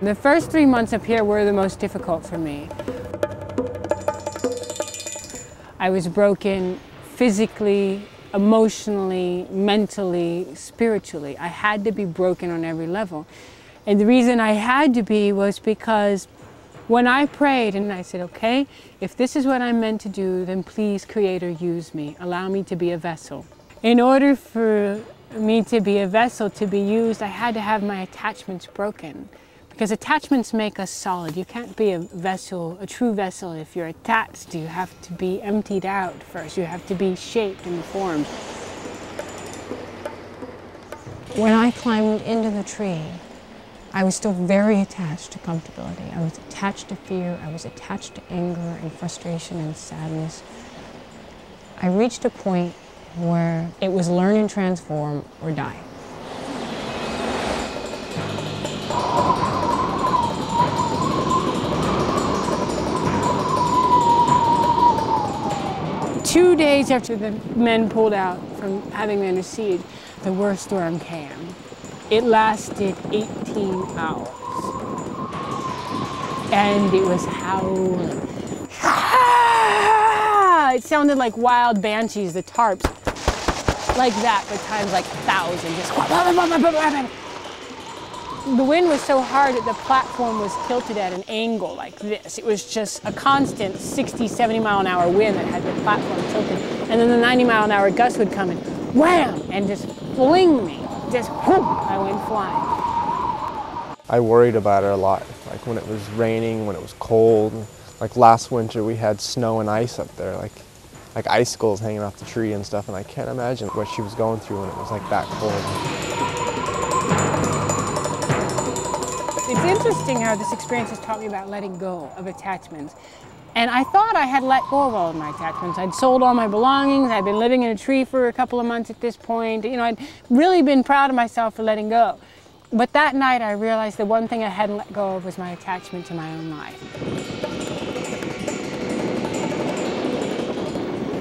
The first 3 months up here were the most difficult for me. I was broken physically, emotionally, mentally, spiritually. I had to be broken on every level. And the reason I had to be was because when I prayed and I said, okay, if this is what I'm meant to do, then please, Creator, use me. Allow me to be a vessel. In order for me to be a vessel, to be used, I had to have my attachments broken. Because attachments make us solid. You can't be a vessel, a true vessel, if you're attached. You have to be emptied out first. You have to be shaped and formed. When I climbed into the tree, I was still very attached to comfortability. I was attached to fear. I was attached to anger and frustration and sadness. I reached a point where it was learn and transform or die. Two days after the men pulled out from having been under siege, the worst storm came. It lasted 18 hours. And it was howling. Ah! It sounded like wild banshees, the tarps. Like that, but times like 1,000. Just the wind was so hard that the platform was tilted at an angle like this. It was just a constant 60, 70 mile an hour wind that had the platform tilted. And then the 90 mile an hour gust would come and wham! And just fling me. Just whoop, I went flying. I worried about our life, like when it was raining, when it was cold. Like last winter we had snow and ice up there, like icicles hanging off the tree and stuff, and I can't imagine what she was going through when it was like that cold. It's interesting how this experience has taught me about letting go of attachments. And I thought I had let go of all of my attachments. I'd sold all my belongings. I'd been living in a tree for a couple of months at this point. You know, I'd really been proud of myself for letting go. But that night I realized the one thing I hadn't let go of was my attachment to my own life.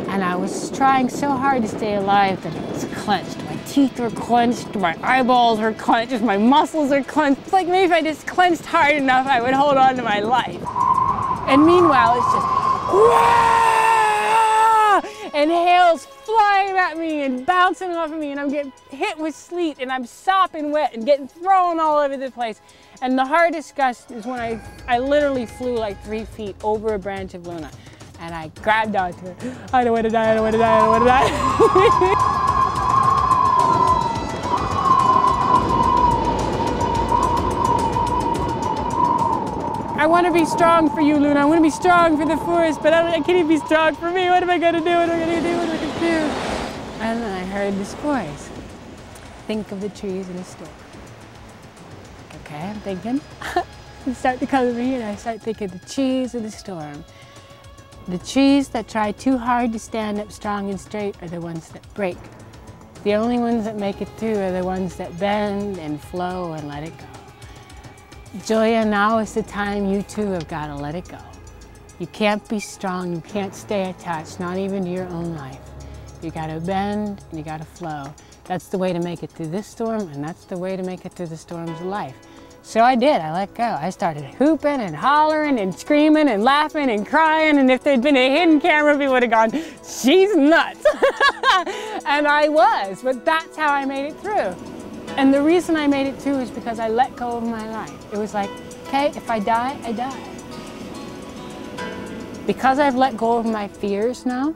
And I was trying so hard to stay alive that it was clenched. My teeth were clenched, my eyeballs were clenched, my muscles are clenched. It's like maybe if I just clenched hard enough, I would hold on to my life. And meanwhile, it's just, wah! And hail's flying at me and bouncing off of me, and I'm getting hit with sleet, and I'm sopping wet and getting thrown all over the place. And the hardest gust is when I literally flew like 3 feet over a branch of luna, and I grabbed onto it. I don't want to die, I don't want to die, I don't want to die. I want to be strong for you, Luna. I want to be strong for the forest, but I can't even be strong for me. What am I going to do? What am I going to do? What am I going to do? And then I heard this voice. Think of the trees in a storm. Okay, I'm thinking. I start to come over here and I start thinking the trees in the storm. The trees that try too hard to stand up strong and straight are the ones that break. The only ones that make it through are the ones that bend and flow and let it go. Julia, now is the time you too have got to let it go. You can't be strong, you can't stay attached, not even to your own life. You got to bend and you got to flow. That's the way to make it through this storm, and that's the way to make it through the storms of life. So I did, I let go. I started hooping and hollering and screaming and laughing and crying, and if there'd been a hidden camera, we would have gone, she's nuts. And I was, but that's how I made it through. And the reason I made it through is because I let go of my life. It was like, okay, if I die, I die. Because I've let go of my fears now,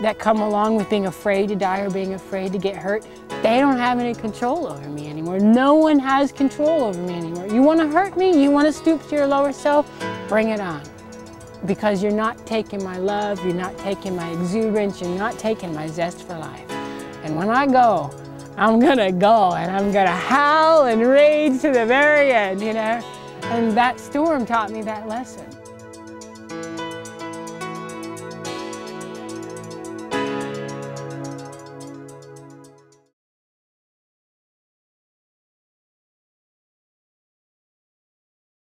that come along with being afraid to die or being afraid to get hurt, they don't have any control over me anymore. No one has control over me anymore. You want to hurt me? You want to stoop to your lower self? Bring it on. Because you're not taking my love, you're not taking my exuberance, you're not taking my zest for life. And when I go, I'm gonna go, and I'm gonna howl and rage to the very end, you know? And that storm taught me that lesson.